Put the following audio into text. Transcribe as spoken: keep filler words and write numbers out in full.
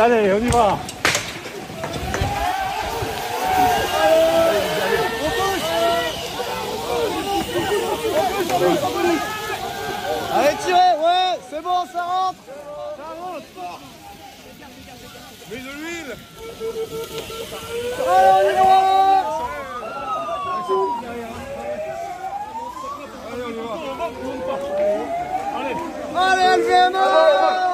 allez, on y va. Allez, tirez, ouais, c'est bon, ça rentre. Ça rentre. Mets de l'huile. Allez, on y va. Allez, on y va. Allez, L V M H.